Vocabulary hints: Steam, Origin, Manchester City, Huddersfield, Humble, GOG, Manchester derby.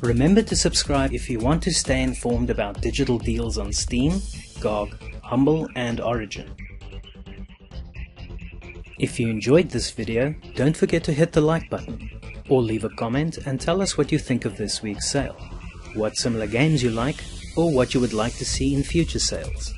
Remember to subscribe if you want to stay informed about digital deals on Steam, GOG, Humble and Origin. If you enjoyed this video, don't forget to hit the like button, or leave a comment and tell us what you think of this week's sale, what similar games you like, or what you would like to see in future sales.